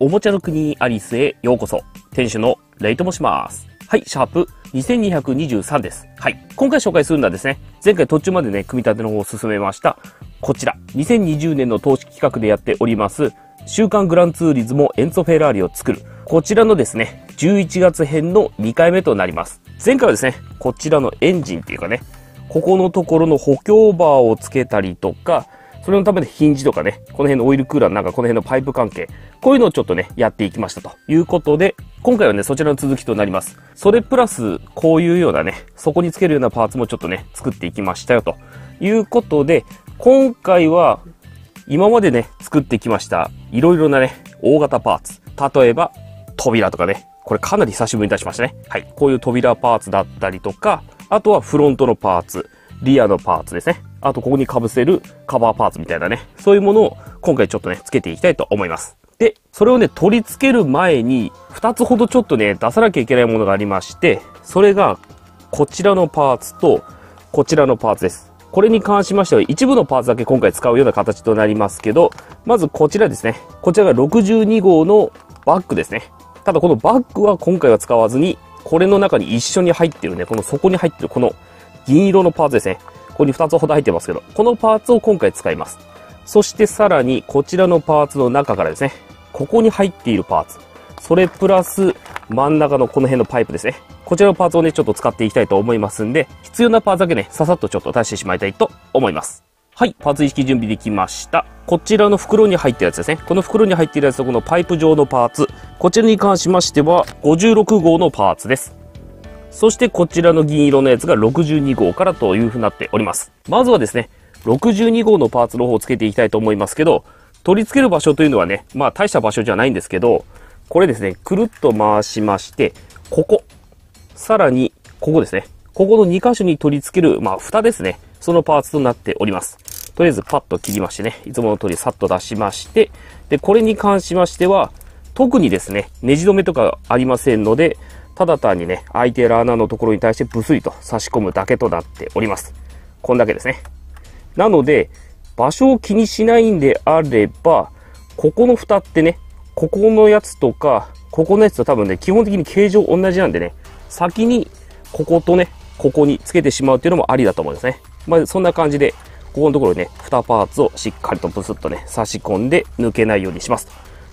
おもちゃの国アリスへようこそ。店主のレイと申します。はい、シャープ2223です。はい、今回紹介するのはですね、前回途中までね、組み立ての方を進めました。こちら、2020年の投資企画でやっております、週刊グランツーリズモエンツォ・フェラーリを作る。こちらのですね、11月編の2回目となります。前回はですね、こちらのエンジンっていうかね、ここのところの補強バーをつけたりとか、それのためのヒンジとかね、この辺のオイルクーラーなんかこの辺のパイプ関係、こういうのをちょっとね、やっていきましたということで、今回はね、そちらの続きとなります。それプラス、こういうようなね、そこにつけるようなパーツもちょっとね、作っていきましたよということで、今回は、今までね、作ってきました、いろいろなね、大型パーツ。例えば、扉とかね、これかなり久しぶりに出しましたね。はい、こういう扉パーツだったりとか、あとはフロントのパーツ、リアのパーツですね。あと、ここに被せるカバーパーツみたいなね。そういうものを今回ちょっとね、つけていきたいと思います。で、それをね、取り付ける前に、2つほどちょっとね、出さなきゃいけないものがありまして、それが、こちらのパーツと、こちらのパーツです。これに関しましては、一部のパーツだけ今回使うような形となりますけど、まずこちらですね。こちらが62号のバッグですね。ただ、このバッグは今回は使わずに、これの中に一緒に入ってるね、この底に入ってるこの銀色のパーツですね。ここに2つほど入ってますけど、このパーツを今回使います。そしてさらに、こちらのパーツの中からですね、ここに入っているパーツ。それプラス、真ん中のこの辺のパイプですね。こちらのパーツをね、ちょっと使っていきたいと思いますんで、必要なパーツだけね、ささっとちょっと出してしまいたいと思います。はい、パーツ一式準備できました。こちらの袋に入ってるやつですね。この袋に入ってるやつとこのパイプ状のパーツ。こちらに関しましては、56号のパーツです。そしてこちらの銀色のやつが62号からというふうになっております。まずはですね、62号のパーツの方を付けていきたいと思いますけど、取り付ける場所というのはね、まあ大した場所じゃないんですけど、これですね、くるっと回しまして、ここ、さらにここですね、ここの2箇所に取り付ける、まあ蓋ですね、そのパーツとなっております。とりあえずパッと切りましてね、いつもの通りさっと出しまして、で、これに関しましては、特にですね、ネジ止めとかありませんので、ただ単にね、空いている穴のところに対してブスリと差し込むだけとなっております。こんだけですね。なので、場所を気にしないんであれば、ここの蓋ってね、ここのやつとか、ここのやつと多分ね、基本的に形状同じなんでね、先にこことね、ここにつけてしまうっていうのもありだと思いますね。まあ、そんな感じで、ここのところにね、2パーツをしっかりとブスッとね、差し込んで抜けないようにします。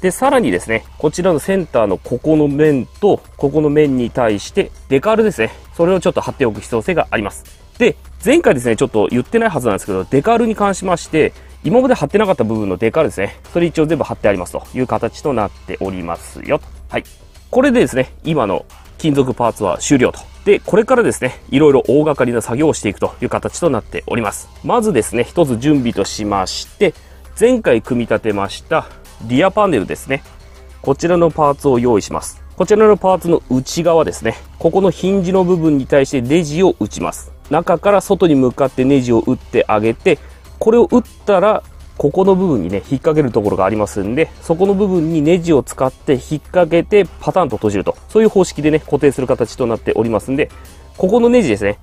で、さらにですね、こちらのセンターのここの面と、ここの面に対して、デカールですね。それをちょっと貼っておく必要性があります。で、前回ですね、ちょっと言ってないはずなんですけど、デカールに関しまして、今まで貼ってなかった部分のデカールですね。それ一応全部貼ってありますという形となっておりますよ。はい。これでですね、今の金属パーツは終了と。で、これからですね、いろいろ大掛かりな作業をしていくという形となっております。まずですね、一つ準備としまして、前回組み立てました、リアパネルですね。こちらのパーツを用意します。こちらのパーツの内側ですね。ここのヒンジの部分に対してネジを打ちます。中から外に向かってネジを打ってあげて、これを打ったら、ここの部分にね、引っ掛けるところがありますんで、そこの部分にネジを使って引っ掛けてパタンと閉じると。そういう方式でね、固定する形となっておりますんで、ここのネジですね。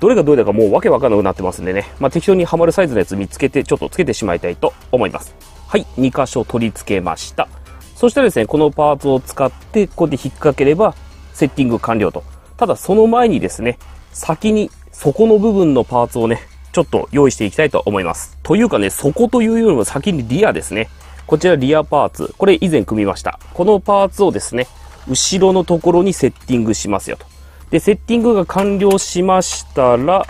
どれがどれだかもうわけわかんなくなってますんでね。まあ、適当にはまるサイズのやつ見つけて、ちょっとつけてしまいたいと思います。はい、2箇所取り付けました。そしたらですね、このパーツを使って、こうやって引っ掛ければ、セッティング完了と。ただ、その前にですね、先に底の部分のパーツをね、ちょっと用意していきたいと思います。というかね、底というよりも先にリアですね。こちらリアパーツ。これ以前組みました。このパーツをですね、後ろのところにセッティングしますよと。で、セッティングが完了しましたら、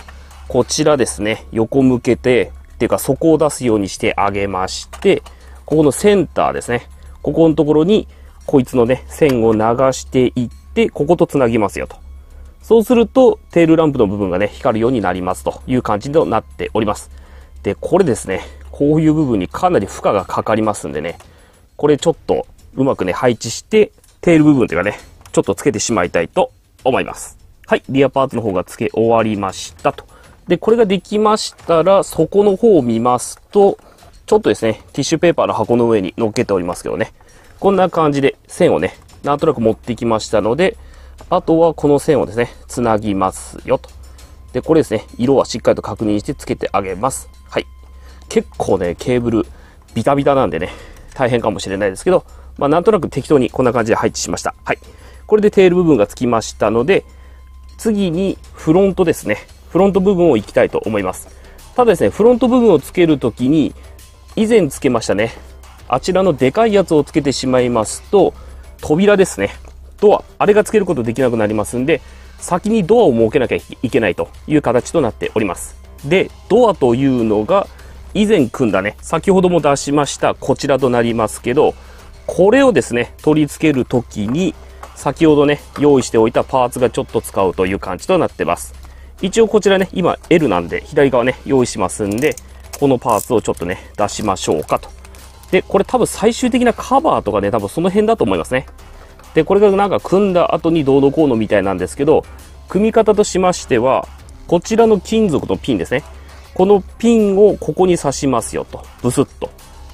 こちらですね、横向けて、っていうか底を出すようにしてあげまして、ここのセンターですね。ここのところに、こいつのね、線を流していって、ここと繋ぎますよと。そうすると、テールランプの部分がね、光るようになりますという感じとなっております。で、これですね、こういう部分にかなり負荷がかかりますんでね、これちょっとうまくね、配置して、テール部分というかね、ちょっとつけてしまいたいと思います。はい、リアパーツの方が付け終わりましたと。で、これができましたら、底の方を見ますと、ちょっとですね、ティッシュペーパーの箱の上に乗っけておりますけどね。こんな感じで線をね、なんとなく持ってきましたので、あとはこの線をですね、つなぎますよと。で、これですね、色はしっかりと確認してつけてあげます。はい。結構ね、ケーブルビタビタなんでね、大変かもしれないですけど、まあ、なんとなく適当にこんな感じで配置しました。はい。これでテール部分がつきましたので、次にフロントですね。フロント部分をいきたいと思います。ただですね、フロント部分をつけるときに、以前つけましたね。あちらのでかいやつをつけてしまいますと、扉ですね。ドア。あれがつけることできなくなりますんで、先にドアを設けなきゃいけないという形となっております。で、ドアというのが、以前組んだね、先ほども出しました、こちらとなりますけど、これをですね、取り付けるときに、先ほどね、用意しておいたパーツがちょっと使うという感じとなってます。一応こちらね、今 L なんで、左側ね、用意しますんで、このパーツをちょっとね、出しましょうかと。で、これ多分最終的なカバーとかね、多分その辺だと思いますね。で、これがなんか組んだ後にどうのこうのみたいなんですけど、組み方としましては、こちらの金属のピンですね。このピンをここに刺しますよと。ブスッと。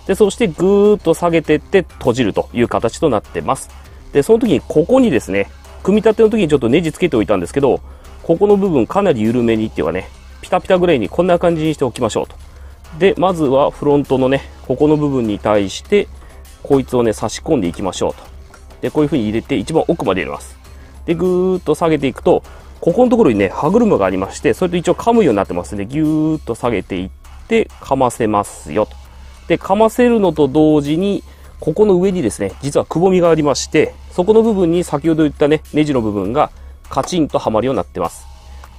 で、そしてぐーっと下げてって閉じるという形となってます。で、その時にここにですね、組み立ての時にちょっとネジつけておいたんですけど、ここの部分かなり緩めにっていうかね、ピタピタぐらいにこんな感じにしておきましょうと。で、まずはフロントのね、ここの部分に対して、こいつをね、差し込んでいきましょうと。で、こういう風に入れて一番奥まで入れます。で、ぐーっと下げていくと、ここのところにね、歯車がありまして、それと一応噛むようになってますんで、ぎゅーっと下げていって、噛ませますよと。で、噛ませるのと同時に、ここの上にですね、実はくぼみがありまして、そこの部分に先ほど言ったね、ネジの部分がカチンとはまるようになってます。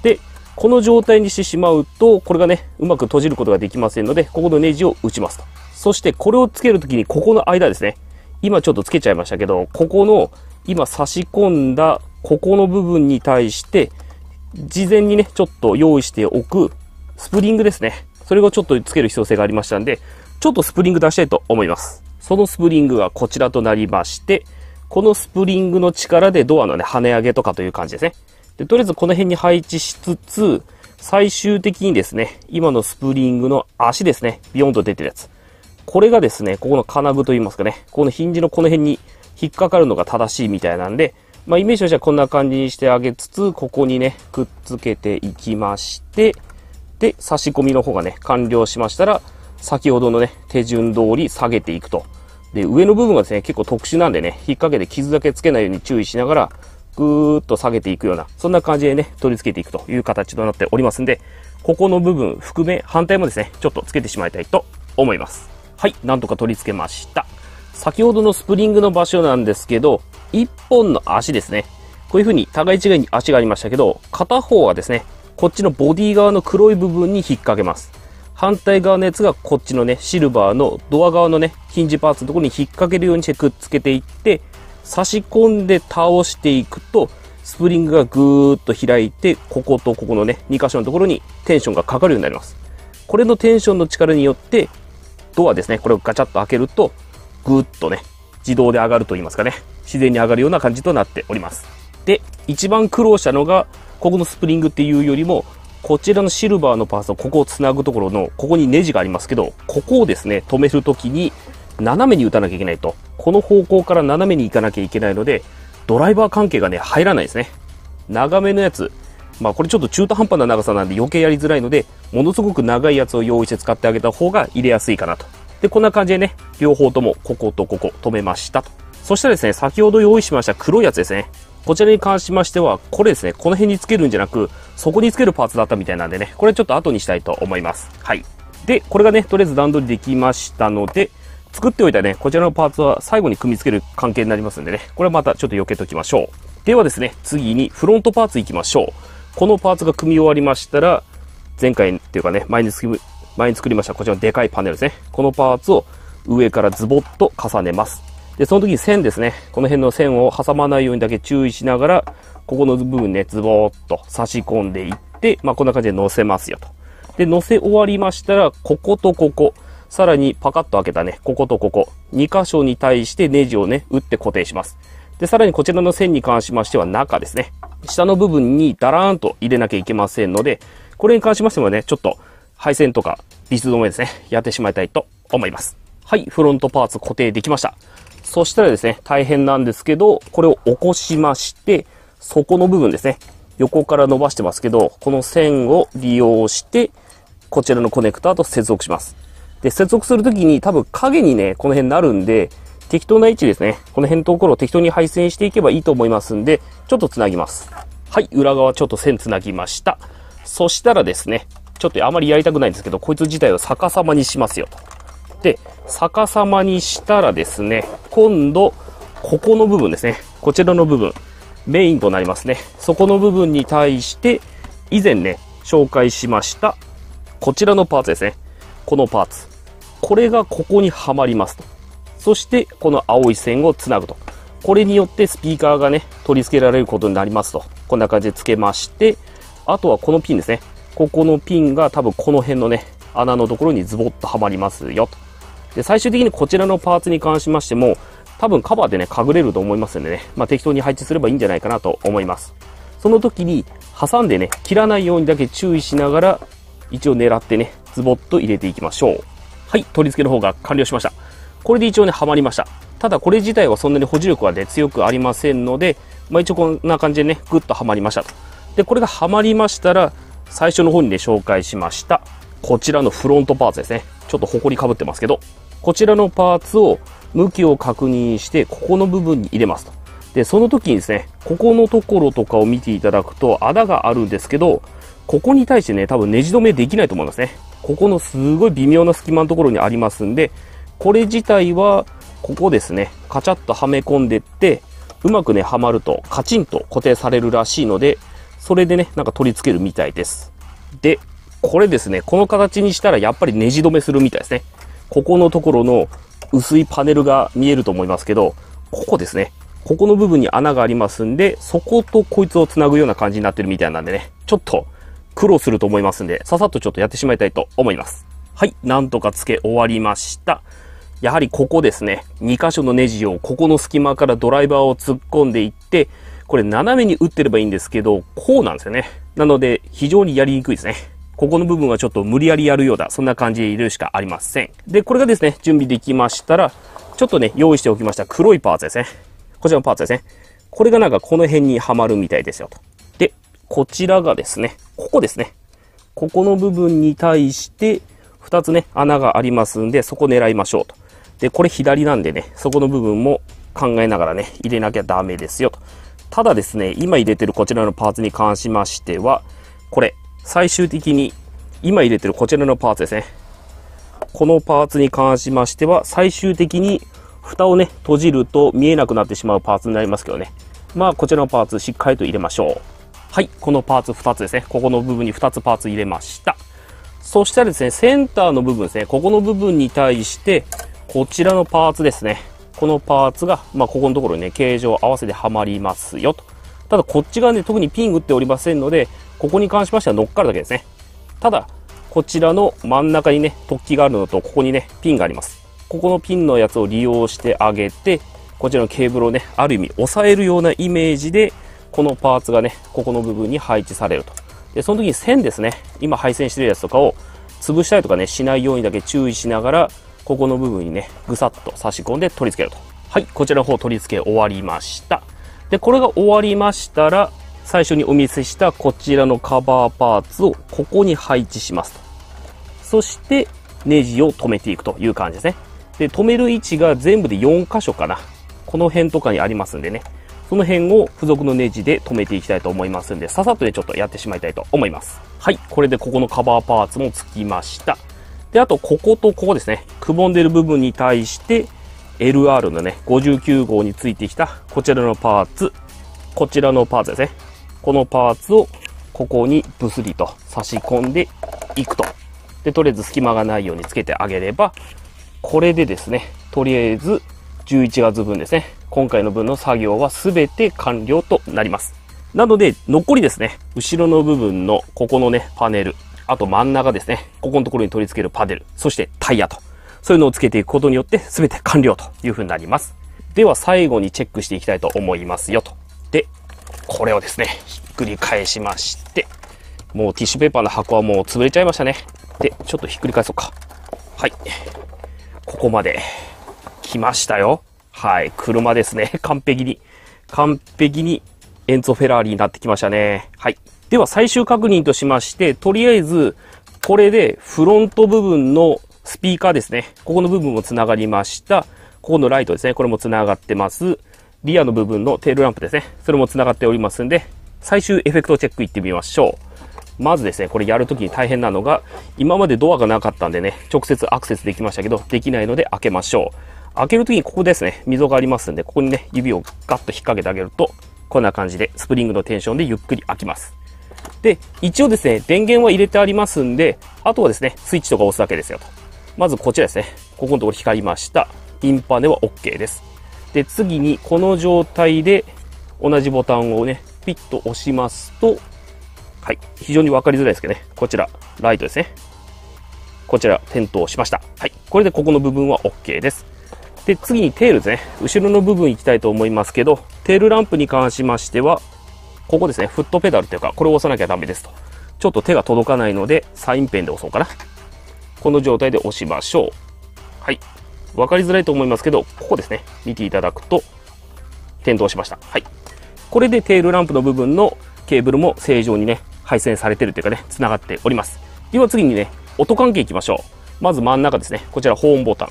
で、この状態にしてしまうと、これがね、うまく閉じることができませんので、ここのネジを打ちますと。そして、これをつけるときに、ここの間ですね、今ちょっとつけちゃいましたけど、ここの、今差し込んだ、ここの部分に対して、事前にね、ちょっと用意しておく、スプリングですね。それをちょっとつける必要性がありましたんで、ちょっとスプリング出したいと思います。そのスプリングがこちらとなりまして、このスプリングの力でドアのね、跳ね上げとかという感じですね。で、とりあえずこの辺に配置しつつ、最終的にですね、今のスプリングの足ですね、ビヨンと出てるやつ。これがですね、ここの金具といいますかね、このヒンジのこの辺に引っかかるのが正しいみたいなんで、まあ、イメージとしてはこんな感じにしてあげつつ、ここにね、くっつけていきまして、で、差し込みの方がね、完了しましたら、先ほどのね、手順通り下げていくと。で、上の部分がですね、結構特殊なんでね、引っ掛けて傷だけつけないように注意しながら、ぐーっと下げていくような、そんな感じでね、取り付けていくという形となっておりますんで、ここの部分含め、反対もですね、ちょっとつけてしまいたいと思います。はい、なんとか取り付けました。先ほどのスプリングの場所なんですけど、一本の足ですね。こういう風に互い違いに足がありましたけど、片方はですね、こっちのボディ側の黒い部分に引っ掛けます。反対側のやつがこっちのね、シルバーのドア側のね、ヒンジパーツのところに引っ掛けるようにしてくっつけていって、差し込んで倒していくと、スプリングがぐーっと開いて、こことここのね、2箇所のところにテンションがかかるようになります。これのテンションの力によって、ドアですね、これをガチャッと開けると、ぐーっとね、自動で上がると言いますかね。自然に上がるような感じとなっております。で、一番苦労したのが、ここのスプリングっていうよりも、こちらのシルバーのパーツをここを繋ぐところの、ここにネジがありますけど、ここをですね、止めるときに、斜めに打たなきゃいけないと。この方向から斜めに行かなきゃいけないので、ドライバー関係がね、入らないですね。長めのやつ。まあこれちょっと中途半端な長さなんで余計やりづらいので、ものすごく長いやつを用意して使ってあげた方が入れやすいかなと。で、こんな感じでね、両方ともこことここ止めましたと。そしたらですね、先ほど用意しました黒いやつですね。こちらに関しましては、これですね、この辺につけるんじゃなく、そこにつけるパーツだったみたいなんでね、これちょっと後にしたいと思います。はい。で、これがね、とりあえず段取りできましたので、作っておいたね、こちらのパーツは最後に組み付ける関係になりますんでね、これはまたちょっと避けときましょう。ではですね、次にフロントパーツいきましょう。このパーツが組み終わりましたら、前回っていうかね、前に作りましたこちらのでかいパネルですね。このパーツを上からズボッと重ねます。で、その時に線ですね。この辺の線を挟まないようにだけ注意しながら、ここの部分ね、ズボーっと差し込んでいって、まあ、こんな感じで乗せますよと。で、乗せ終わりましたら、こことここ、さらにパカッと開けたね、こことここ、2箇所に対してネジをね、打って固定します。で、さらにこちらの線に関しましては中ですね。下の部分にダラーンと入れなきゃいけませんので、これに関しましてもね、ちょっと配線とかビス止めですね、やってしまいたいと思います。はい、フロントパーツ固定できました。そしたらですね、大変なんですけど、これを起こしまして、底の部分ですね、横から伸ばしてますけど、この線を利用して、こちらのコネクターと接続します。で、接続するときに多分影にね、この辺になるんで、適当な位置ですね。この辺のところを適当に配線していけばいいと思いますんで、ちょっと繋ぎます。はい、裏側ちょっと線繋ぎました。そしたらですね、ちょっとあまりやりたくないんですけど、こいつ自体を逆さまにしますよと。で、逆さまにしたらですね、今度、ここの部分ですね。こちらの部分、メインとなりますね。そこの部分に対して、以前ね、紹介しました、こちらのパーツですね。このパーツ。これがここにはまりますと。そして、この青い線をつなぐと。これによってスピーカーがね、取り付けられることになりますと。こんな感じで付けまして、あとはこのピンですね。ここのピンが多分この辺のね、穴のところにズボッとはまりますよと。で、最終的にこちらのパーツに関しましても、多分カバーでね、隠れると思いますんでね、まあ、適当に配置すればいいんじゃないかなと思います。その時に、挟んでね、切らないようにだけ注意しながら、一応狙ってね、ズボッと入れていきましょう。はい、取り付けの方が完了しました。これで一応ね、はまりました。ただこれ自体はそんなに保持力はね、強くありませんので、まあ、一応こんな感じでね、グッとはまりましたと。で、これがはまりましたら、最初の方にね、紹介しました。こちらのフロントパーツですね。ちょっと埃かぶってますけど、こちらのパーツを、向きを確認して、ここの部分に入れますと。で、その時にですね、ここのところとかを見ていただくと、穴があるんですけど、ここに対してね、多分ネジ止めできないと思いますね。ここのすごい微妙な隙間のところにありますんで、これ自体は、ここですね、カチャッとはめ込んでって、うまくね、はまると、カチンと固定されるらしいので、それでね、なんか取り付けるみたいです。で、これですね、この形にしたらやっぱりネジ止めするみたいですね。ここのところの、薄いパネルが見えると思いますけど、ここですね。ここの部分に穴がありますんで、そことこいつを繋ぐような感じになってるみたいなんでね、ちょっと苦労すると思いますんで、ささっとちょっとやってしまいたいと思います。はい、なんとか付け終わりました。やはりここですね、2箇所のネジをここの隙間からドライバーを突っ込んでいって、これ斜めに打ってればいいんですけど、こうなんですよね。なので、非常にやりにくいですね。ここの部分はちょっと無理やりやるようだ。そんな感じで入れるしかありません。で、これがですね、準備できましたら、ちょっとね、用意しておきました黒いパーツですね。こちらのパーツですね。これがなんかこの辺にはまるみたいですよと。で、こちらがですね、ここですね。ここの部分に対して、2つね、穴がありますんで、そこ狙いましょうと。で、これ左なんでね、そこの部分も考えながらね、入れなきゃダメですよと。ただですね、今入れてるこちらのパーツに関しましては、これ、最終的に、今入れてるこちらのパーツですね。このパーツに関しましては、最終的に蓋をね、閉じると見えなくなってしまうパーツになりますけどね。まあ、こちらのパーツしっかりと入れましょう。はい、このパーツ2つですね。ここの部分に2つパーツ入れました。そしたらですね、センターの部分ですね。ここの部分に対して、こちらのパーツですね。このパーツが、まあ、ここのところにね、形状を合わせてはまりますよと。ただ、こっち側ね、特にピン打っておりませんので、ここに関しましては乗っかるだけですね。ただ、こちらの真ん中にね、突起があるのと、ここにね、ピンがあります。ここのピンのやつを利用してあげて、こちらのケーブルをね、ある意味押さえるようなイメージで、このパーツがね、ここの部分に配置されると。で、その時に線ですね、今配線してるやつとかを潰したりとかね、しないようにだけ注意しながら、ここの部分にね、ぐさっと差し込んで取り付けると。はい、こちらの方取り付け終わりました。で、これが終わりましたら、最初にお見せしたこちらのカバーパーツをここに配置しますと。そしてネジを止めていくという感じですね。で、止める位置が全部で4箇所かな。この辺とかにありますんでね。その辺を付属のネジで止めていきたいと思いますんで、ささっとねちょっとやってしまいたいと思います。はい、これでここのカバーパーツもつきました。で、あとこことここですね。くぼんでる部分に対して、LR のね、59号についてきたこちらのパーツ、こちらのパーツですね。このパーツをここにブスリと差し込んでいくと。で、とりあえず隙間がないようにつけてあげれば、これでですね、とりあえず11月分ですね。今回の分の作業は全て完了となります。なので、残りですね、後ろの部分のここのね、パネル、あと真ん中ですね、ここのところに取り付けるパネル、そしてタイヤと、そういうのをつけていくことによって全て完了という風になります。では、最後にチェックしていきたいと思いますよと。で、これをですね、ひっくり返しまして、もうティッシュペーパーの箱はもう潰れちゃいましたね。で、ちょっとひっくり返そうか。はい。ここまで来ましたよ。はい。車ですね。完璧にエンツォ・フェラーリになってきましたね。はい。では最終確認としまして、とりあえず、これでフロント部分のスピーカーですね。ここの部分も繋がりました。ここのライトですね。これも繋がってます。リアの部分のテールランプですね。それも繋がっておりますんで、最終エフェクトチェックいってみましょう。まずですね、これやるときに大変なのが、今までドアがなかったんでね、直接アクセスできましたけど、できないので開けましょう。開けるときにここですね、溝がありますんで、ここにね、指をガッと引っ掛けてあげると、こんな感じで、スプリングのテンションでゆっくり開きます。で、一応ですね、電源は入れてありますんで、あとはですね、スイッチとか押すだけですよと。まずこちらですね。ここのところ光りました。インパネは OK です。で、次にこの状態で同じボタンをね、ピッと押しますと、はい、非常にわかりづらいですけどね、こちら、ライトですね。こちら、点灯しました。はい、これでここの部分は OK です。で、次にテールですね。後ろの部分行きたいと思いますけど、テールランプに関しましては、ここですね、フットペダルというか、これを押さなきゃダメですと。ちょっと手が届かないので、サインペンで押そうかな。この状態で押しましょう。はい。わかりづらいと思いますけど、ここですね。見ていただくと、点灯しました。はい。これでテールランプの部分のケーブルも正常にね、配線されてるというかね、繋がっております。では次にね、音関係いきましょう。まず真ん中ですね。こちら、ホーンボタン。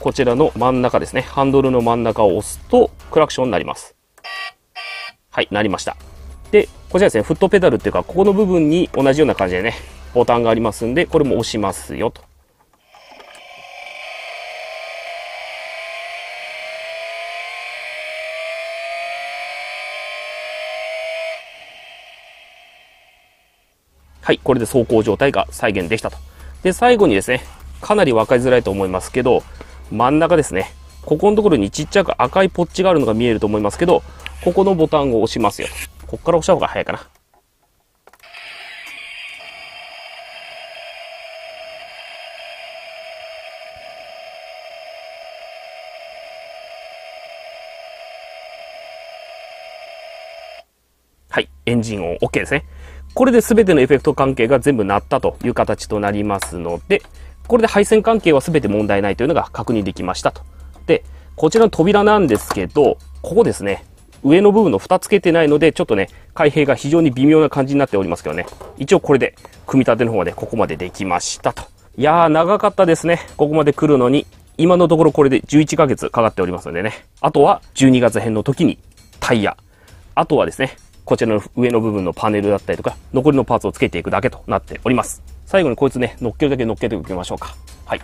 こちらの真ん中ですね。ハンドルの真ん中を押すと、クラクションになります。はい、なりました。で、こちらですね、フットペダルっていうか、ここの部分に同じような感じでね、ボタンがありますんで、これも押しますよと。はい、これで走行状態が再現できたと。で、最後にですね、かなり分かりづらいと思いますけど、真ん中ですね、ここのところにちっちゃく赤いポッチがあるのが見えると思いますけど、ここのボタンを押しますよ。ここから押した方が早いかな。はい、エンジン音 OK ですね。これで全てのエフェクト関係が全部鳴ったという形となりますので、これで配線関係は全て問題ないというのが確認できましたと。で、こちらの扉なんですけど、ここですね、上の部分の蓋つけてないので、ちょっとね、開閉が非常に微妙な感じになっておりますけどね。一応これで、組み立ての方はね、ここまでできましたと。いやー、長かったですね。ここまで来るのに、今のところこれで11ヶ月かかっておりますのでね。あとは、12月編の時にタイヤ。あとはですね、こちらの上の部分のパネルだったりとか、残りのパーツをつけていくだけとなっております。最後にこいつね、乗っけるだけ乗っけておきましょうか。はい。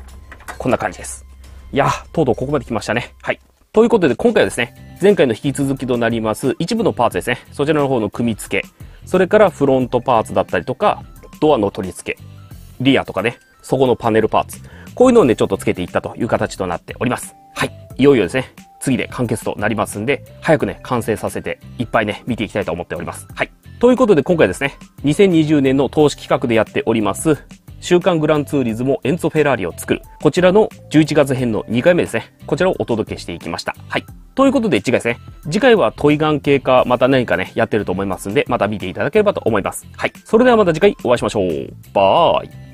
こんな感じです。いやー、とうとうここまで来ましたね。はい。ということで、今回はですね、前回の引き続きとなります、一部のパーツですね。そちらの方の組み付け。それからフロントパーツだったりとか、ドアの取り付け。リアとかね、そこのパネルパーツ。こういうのをね、ちょっと付けていったという形となっております。はい。いよいよですね。次で完結となりますんで、早くね、完成させて、いっぱいね、見ていきたいと思っております。はい。ということで今回ですね、2020年の投資企画でやっております、週刊グランツーリズモエンツォ・フェラーリを作る。こちらの11月編の2回目ですね。こちらをお届けしていきました。はい。ということで次回ですね。次回はトイガン系か、また何かね、やってると思いますんで、また見ていただければと思います。はい。それではまた次回お会いしましょう。バーイ。